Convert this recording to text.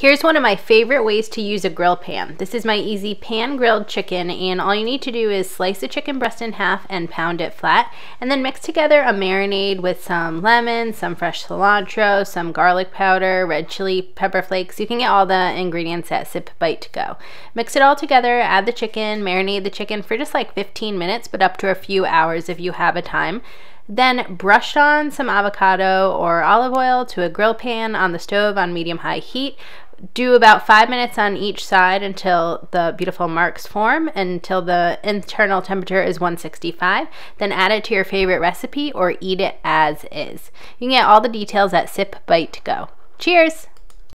Here's one of my favorite ways to use a grill pan. This is my easy pan grilled chicken, and all you need to do is slice the chicken breast in half and pound it flat, and then mix together a marinade with some lemon, some fresh cilantro, some garlic powder, red chili pepper flakes. You can get all the ingredients at Sip Bite Go. Mix it all together, add the chicken, marinate the chicken for just like 15 minutes, but up to a few hours if you have a time. Then brush on some avocado or olive oil to a grill pan on the stove on medium-high heat. Do about 5 minutes on each side until the beautiful marks form, until the internal temperature is 165. Then add it to your favorite recipe or eat it as is. You can get all the details at Sip Bite Go. Cheers!